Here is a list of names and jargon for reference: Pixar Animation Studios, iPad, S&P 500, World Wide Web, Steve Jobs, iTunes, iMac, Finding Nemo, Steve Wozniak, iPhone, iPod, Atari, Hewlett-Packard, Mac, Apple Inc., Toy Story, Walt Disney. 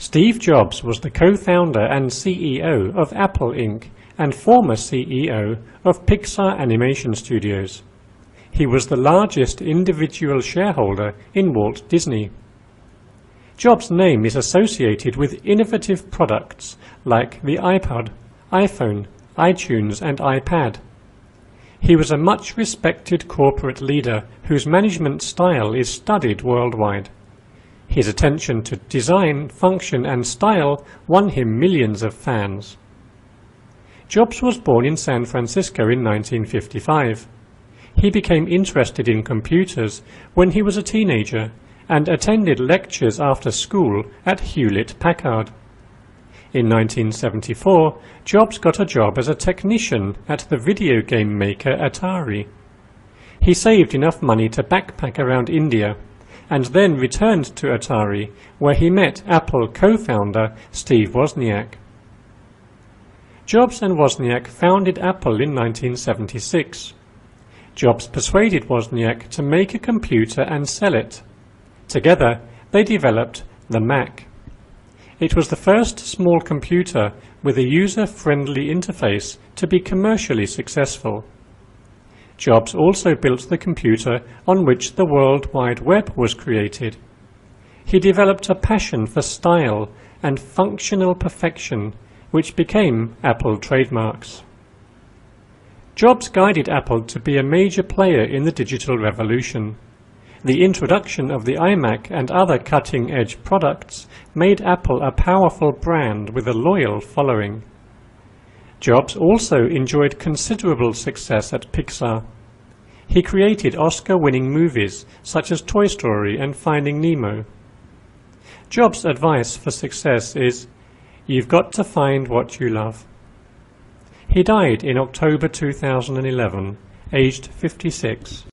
Steve Jobs was the co-founder and CEO of Apple Inc. and former CEO of Pixar Animation Studios. He was the largest individual shareholder in Walt Disney. Jobs' name is associated with innovative products like the iPod, iPhone, iTunes and iPad. He was a much respected corporate leader whose management style is studied worldwide. His attention to design, function and style won him millions of fans. Jobs was born in San Francisco in 1955. He became interested in computers when he was a teenager and attended lectures after school at Hewlett-Packard. In 1974, Jobs got a job as a technician at the video game maker Atari. He saved enough money to backpack around India and then returned to Atari, where he met Apple co-founder Steve Wozniak. Jobs and Wozniak founded Apple in 1976. Jobs persuaded Wozniak to make a computer and sell it. Together, they developed the Mac. It was the first small computer with a user-friendly interface to be commercially successful. Jobs also built the computer on which the World Wide Web was created. He developed a passion for style and functional perfection, which became Apple trademarks. Jobs guided Apple to be a major player in the digital revolution. The introduction of the iMac and other cutting-edge products made Apple a powerful brand with a loyal following. Jobs also enjoyed considerable success at Pixar. He created Oscar-winning movies such as Toy Story and Finding Nemo. Jobs' advice for success is, "You've got to find what you love." He died in October 2011, aged 56.